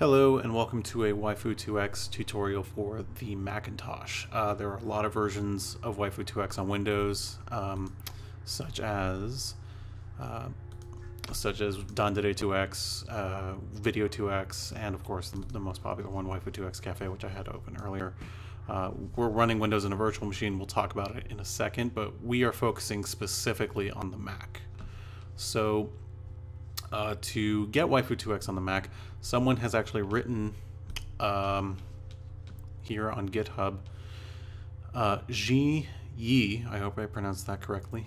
Hello and welcome to a Waifu2x tutorial for the Macintosh. There are a lot of versions of Waifu2x on Windows, such as Dandere2x, Video2x, and of course the most popular one, waifu2x-caffe, which I had open earlier. We're running Windows in a virtual machine. We'll talk about it in a second, but we are focusing specifically on the Mac. So to get Waifu2x on the Mac, someone has actually written here on GitHub, Ji Yi, I hope I pronounced that correctly,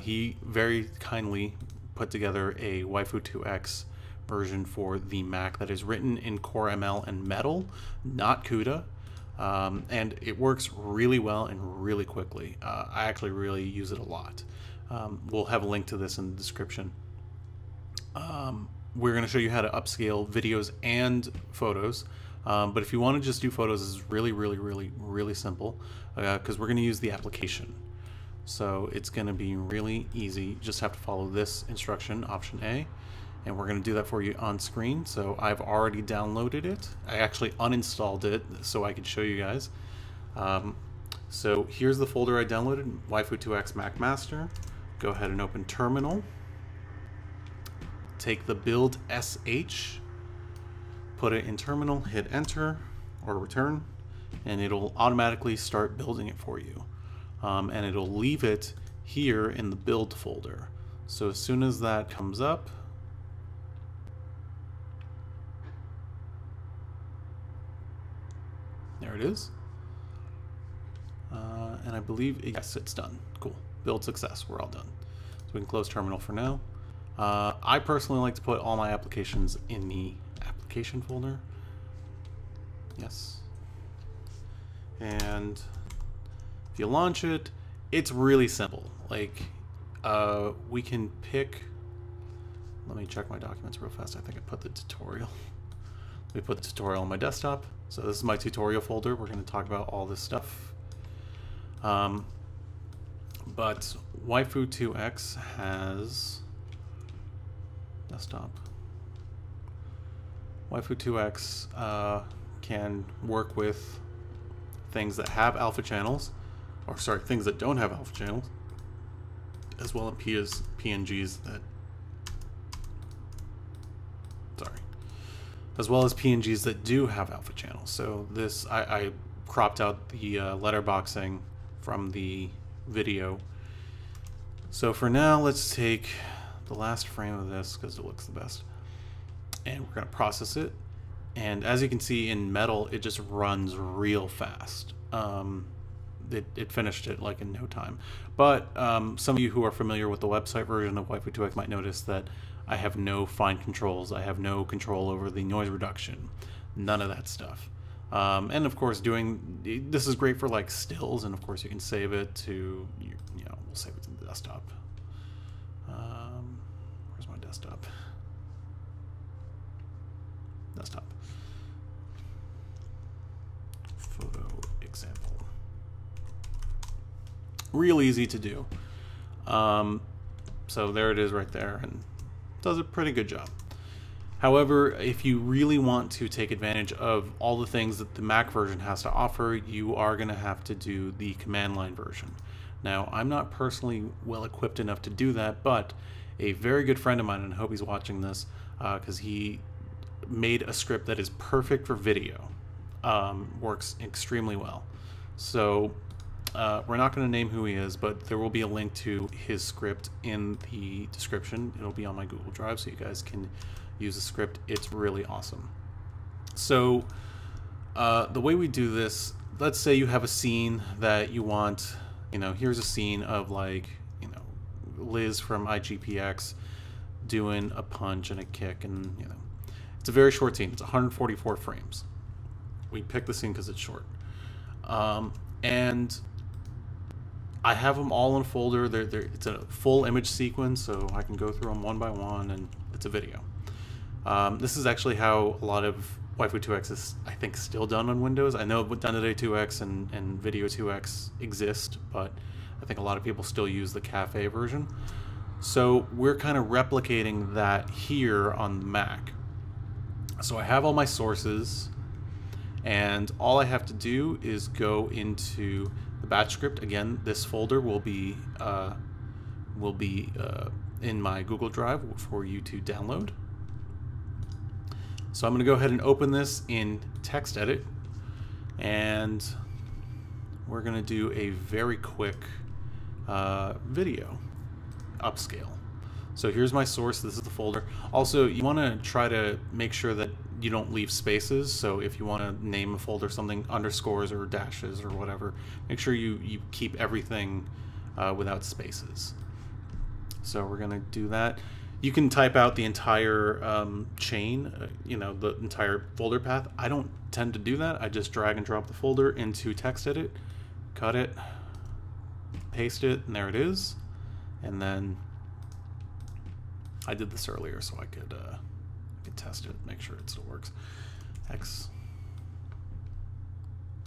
he very kindly put together a Waifu2x version for the Mac that is written in Core ML and Metal, not CUDA, and it works really well and really quickly. I actually really use it a lot. We'll have a link to this in the description. We're going to show you how to upscale videos and photos, but if you want to just do photos, it's really simple, because we're going to use the application. So it's going to be really easy. You just have to follow this instruction, option A, and we're going to do that for you on screen. So I've already downloaded it. I actually uninstalled it so I could show you guys. So here's the folder I downloaded, Waifu2x Mac Master. Go ahead and open Terminal. Take the build sh, put it in terminal, hit enter or return, and it'll automatically start building it for you. And it'll leave it here in the build folder. So as soon as that comes up, there it is. And I believe, yes, it's done. Cool, build success, we're all done. So we can close terminal for now. I personally like to put all my applications in the application folder. Yes. And if you launch it, it's really simple. Like, we can pick, let me check my documents real fast. I think I put the tutorial. We put the tutorial on my desktop. So this is my tutorial folder. We're going to talk about all this stuff. But Waifu2x has desktop. Waifu2x can work with things that have alpha channels, or sorry, things that don't have alpha channels, as well as PNGs that, sorry, as well as PNGs that do have alpha channels. So this, I cropped out the letterboxing from the video. So for now, let's take the last frame of this because it looks the best, and we're going to process it. And as you can see in Metal, it just runs real fast. It finished it like in no time. But some of you who are familiar with the website version of Waifu2x might notice that I have no fine controls. I have no control over the noise reduction, none of that stuff. And of course, this is great for like stills, and of course you can save it to, you know, we'll save it to the desktop. Where's my desktop? Desktop. Photo example. Real easy to do. So there it is right there, and does a pretty good job. However, if you really want to take advantage of all the things that the Mac version has to offer, you are going to have to do the command line version. Now, I'm not personally well equipped enough to do that, but a very good friend of mine, and I hope he's watching this, because he made a script that is perfect for video. Works extremely well. So we're not going to name who he is, but there will be a link to his script in the description. It'll be on my Google Drive, so you guys can use the script. It's really awesome. So the way we do this, let's say you have a scene that you want, you know, here's a scene of like, you know, Liz from IGPX doing a punch and a kick, and you know, it's a very short scene. It's 144 frames. We pick the scene because it's short. And I have them all in a folder. It's a full image sequence, so I can go through them one by one, and it's a video. This is actually how a lot of Waifu2x is, I think, still done on Windows. I know Dandere2x and Video2x exist, but I think a lot of people still use the cafe version. So we're kind of replicating that here on the Mac. So I have all my sources, and all I have to do is go into the batch script. Again, this folder will be in my Google Drive for you to download. So I'm going to go ahead and open this in TextEdit, and we're going to do a very quick video upscale. So here's my source. This is the folder. Also, you want to try to make sure that you don't leave spaces. So if you want to name a folder something, underscores or dashes or whatever, make sure you keep everything without spaces. So we're going to do that. You can type out the entire chain, you know, the entire folder path. I don't tend to do that. I just drag and drop the folder into TextEdit, cut it, paste it, and there it is. And then I did this earlier so I could test it, make sure it still works. X,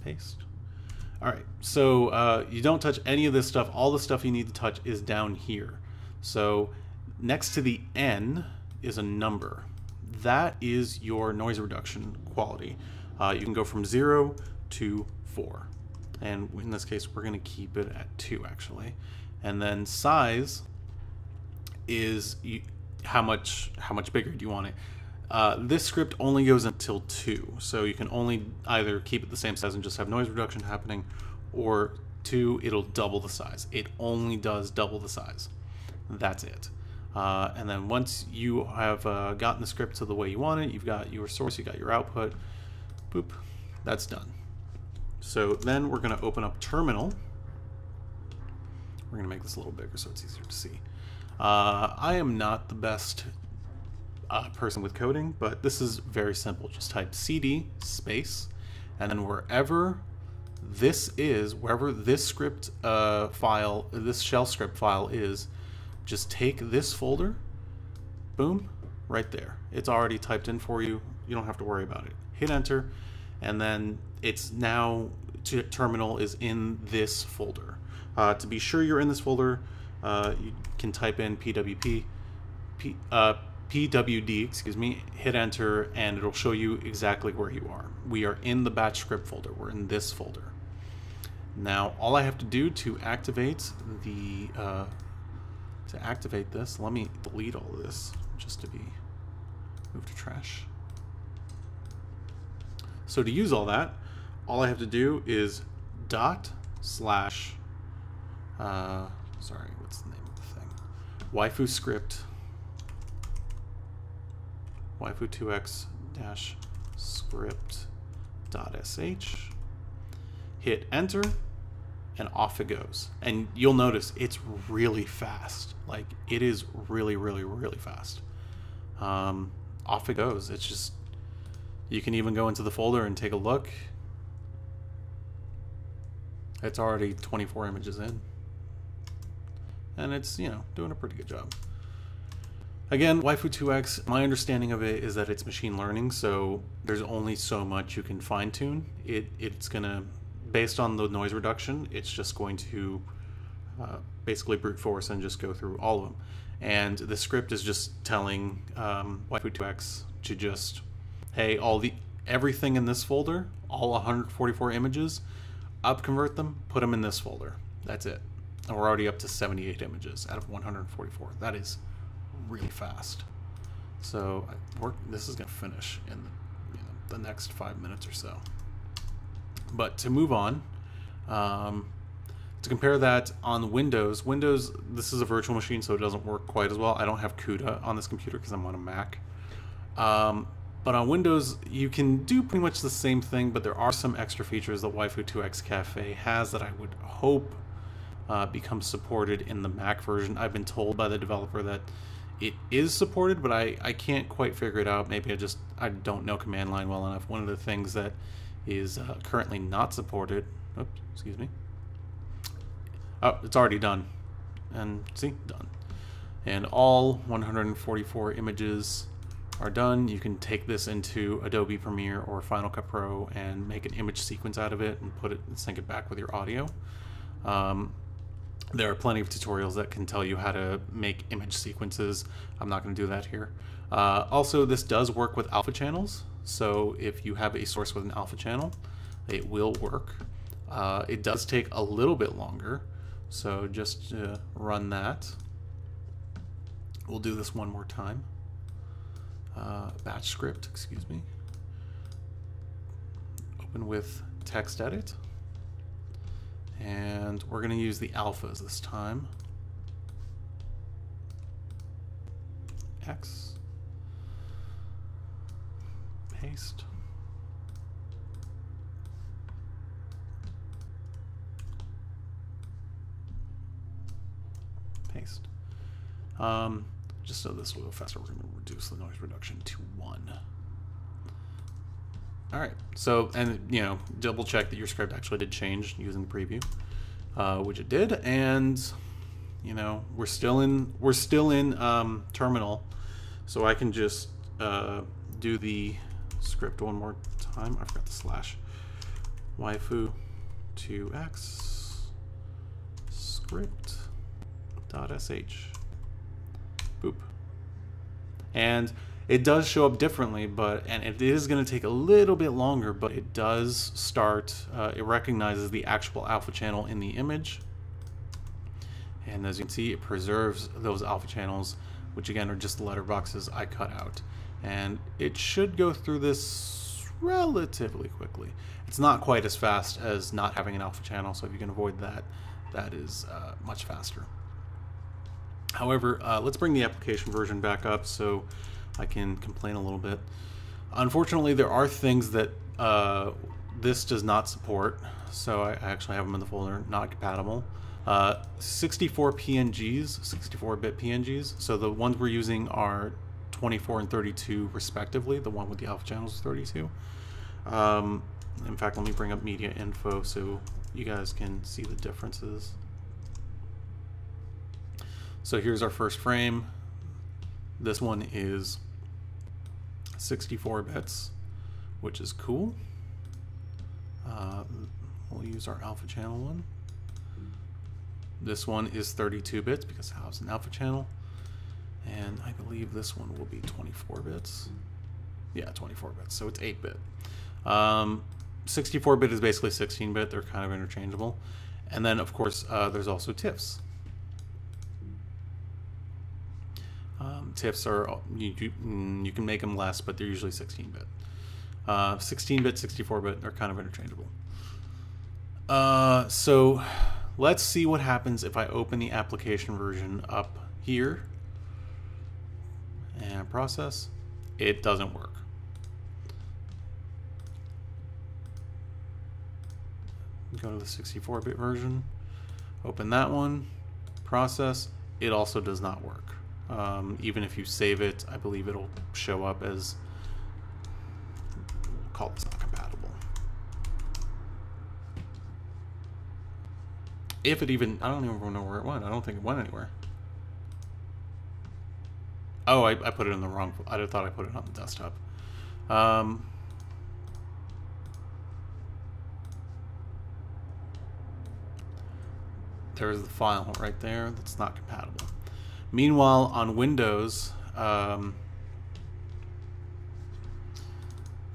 paste. All right, so you don't touch any of this stuff. All the stuff you need to touch is down here. So next to the N is a number. That is your noise reduction quality. You can go from 0 to 4. And in this case, we're gonna keep it at 2 actually. And then size is how much bigger do you want it? This script only goes until 2, so you can only either keep it the same size and just have noise reduction happening, or 2, it'll double the size. It only does double the size. That's it. And then once you have gotten the script to the way you want it, you've got your source, you got your output, boop, that's done. So then we're gonna open up Terminal. We're gonna make this a little bigger so it's easier to see. I am not the best person with coding, but this is very simple. Just type cd space, and then wherever this is, wherever this script file, this shell script file is, just take this folder, boom, right there. It's already typed in for you. You don't have to worry about it. Hit enter, and then it's now terminal is in this folder. To be sure you're in this folder, you can type in pwd, excuse me, hit enter, and it'll show you exactly where you are. We are in the batch script folder. We're in this folder. Now, all I have to do to activate the this, let me delete all this just to be moved to trash. So to use all that, all I have to do is / sorry, what's the name of the thing? Waifu script, waifu2x-script.sh, hit enter, and off it goes. And you'll notice it's really fast. Like, it is really, really, really fast. Off it goes. It's just, you can even go into the folder and take a look. It's already 24 images in. And it's, you know, doing a pretty good job. Again, Waifu2x, my understanding of it is that it's machine learning, so there's only so much you can fine tune. It's gonna, based on the noise reduction, it's just going to basically brute force and just go through all of them. And the script is just telling Waifu2x to just, hey, everything in this folder, all 144 images, upconvert them, put them in this folder. That's it. And we're already up to 78 images out of 144. That is really fast. So this is going to finish in the next 5 minutes or so. But to move on, to compare that on Windows, this is a virtual machine, so it doesn't work quite as well. I don't have CUDA on this computer because I'm on a Mac. But on Windows, you can do pretty much the same thing, but there are some extra features that Waifu2x-caffe has that I would hope becomes supported in the Mac version. I've been told by the developer that it is supported, but I can't quite figure it out. Maybe I don't know command line well enough. One of the things that is currently not supported, oops, excuse me, oh, it's already done, and see, done, and all 144 images are done. You can take this into Adobe Premiere or Final Cut Pro and make an image sequence out of it and put it and sync it back with your audio. There are plenty of tutorials that can tell you how to make image sequences. I'm not going to do that here. Also, this does work with alpha channels. So if you have a source with an alpha channel, it will work. It does take a little bit longer. So just run that. We'll do this one more time. Batch script, excuse me. Open with text edit. And we're going to use the alphas this time. X. Paste. Paste. Just so this will go faster, we're going to reduce the noise reduction to 1. All right, so, and you know, double check that your script actually did change using the preview, which it did. And you know, we're still in terminal, so I can just do the script one more time. I forgot the slash. Waifu2x script.sh. Boop. And it does show up differently, but, and it is going to take a little bit longer, but it does start, it recognizes the actual alpha channel in the image. And as you can see, it preserves those alpha channels, which again are just the letterboxes I cut out. And it should go through this relatively quickly. It's not quite as fast as not having an alpha channel, so if you can avoid that, that is much faster. However, let's bring the application version back up so I can complain a little bit. Unfortunately, there are things that this does not support, so I actually have them in the folder, not compatible. 64 PNGs, 64-bit PNGs, so the ones we're using are 24 and 32 respectively. The one with the alpha channels is 32. In fact, let me bring up MediaInfo so you guys can see the differences. So here's our first frame. This one is 64 bits, which is cool. We'll use our alpha channel one. This one is 32 bits because it's an alpha channel. And I believe this one will be 24 bits. Yeah, 24 bits, so it's 8-bit. 64-bit is basically 16-bit. They're kind of interchangeable. And then, of course, there's also TIFFs. TIFFs are, you can make them less, but they're usually 16-bit. 16-bit, 64-bit are kind of interchangeable. So let's see what happens if I open the application version up here. And process, it doesn't work. Go to the 64-bit version, open that one, process, it also does not work. Even if you save it, I believe it'll show up as, we'll call this not compatible. If it even, I don't even know where it went. I don't think it went anywhere. Oh, I put it in the wrong, I thought I put it on the desktop. There's the file right there that's not compatible. Meanwhile, on Windows, to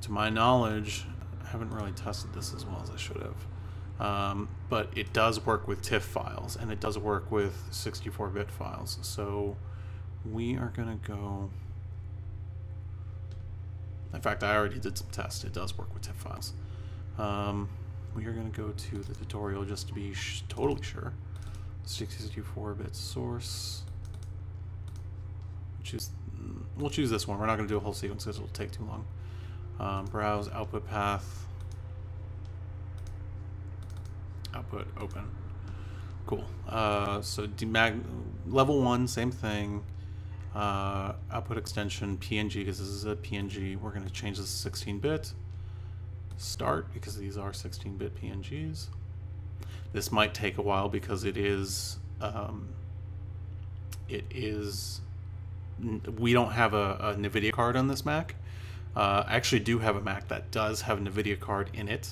my knowledge, I haven't really tested this as well as I should have, but it does work with TIFF files, and it does work with 64-bit files, so we are going to go, in fact, I already did some tests. It does work with TIFF files. We are going to go to the tutorial just to be totally sure. 64-bit source. We'll choose this one. We're not going to do a whole sequence because it'll take too long. Browse output path. Output open. Cool. So level 1, same thing. Output extension PNG, because this is a PNG. We're going to change this to 16-bit. Start, because these are 16-bit PNGs. This might take a while because we don't have a NVIDIA card on this Mac. I actually do have a Mac that does have an NVIDIA card in it.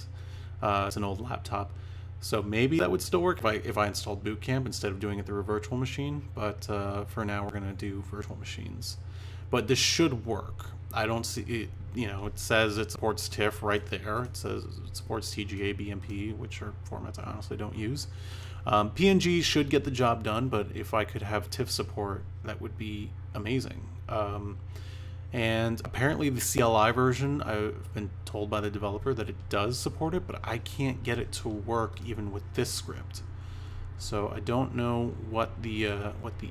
It's an old laptop. So maybe that would still work if I installed Boot Camp instead of doing it through a virtual machine. But for now, we're going to do virtual machines. but this should work. I don't see it, you know, it says it supports TIFF right there. It says it supports TGA, BMP, which are formats I honestly don't use. PNG should get the job done, but if I could have TIFF support, that would be amazing. And apparently the CLI version, I've been told by the developer that it does support it, but I can't get it to work even with this script. So I don't know what the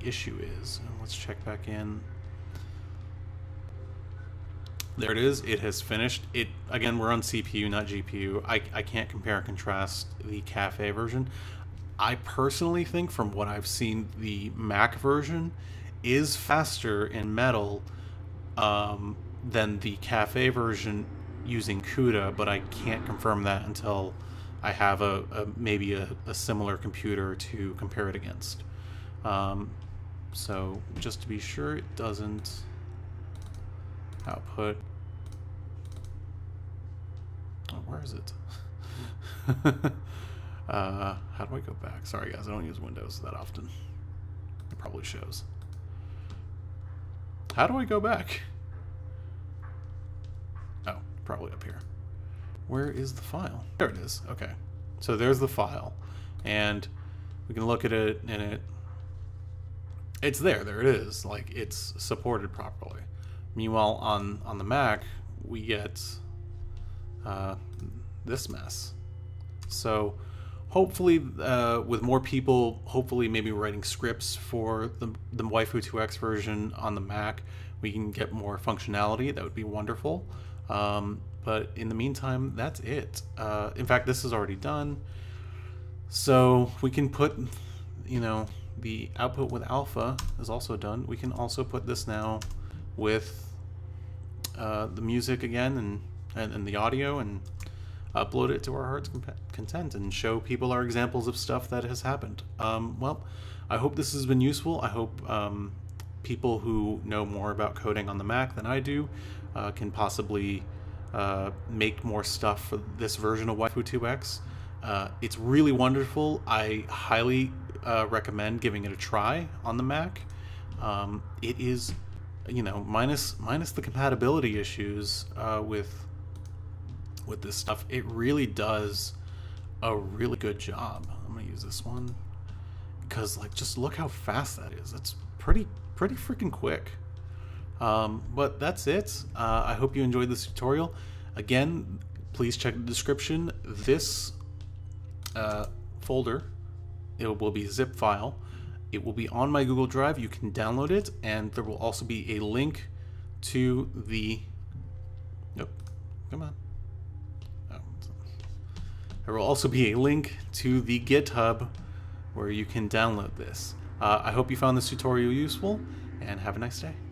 issue is. Let's check back in. There it is. It has finished. It again. We're on CPU, not GPU. I can't compare and contrast the Caffe version. I personally think, from what I've seen, the Mac version is faster in Metal than the Caffe version using CUDA, but I can't confirm that until I have maybe a similar computer to compare it against. So just to be sure, it doesn't output. Oh, where is it? How do I go back? Sorry guys, I don't use Windows that often. It probably shows. How do I go back? Oh, probably up here. Where is the file? There it is. Okay, so there's the file, and we can look at it, and it's there. There it is. Like, it's supported properly. Meanwhile, on the Mac, we get this mess. So hopefully, with more people, hopefully maybe writing scripts for the Waifu2x version on the Mac, we can get more functionality. That would be wonderful. But in the meantime, that's it. In fact, this is already done. So we can put, you know, the output with alpha is also done. We can also put this now with the music again and the audio, and upload it to our heart's content and show people our examples of stuff that has happened. Well, I hope this has been useful. I hope people who know more about coding on the Mac than I do can possibly make more stuff for this version of Waifu2x. It's really wonderful. I highly recommend giving it a try on the Mac. It is, you know, minus the compatibility issues with this stuff, it really does a really good job. I'm gonna use this one because, like, just look how fast that is. It's pretty freaking quick. But that's it. I hope you enjoyed this tutorial. Again, please check the description. This folder, it will be a zip file. It will be on my Google Drive. You can download it, and there will also be a link to the... Nope, come on. There will also be a link to the GitHub where you can download this. I hope you found this tutorial useful, and have a nice day.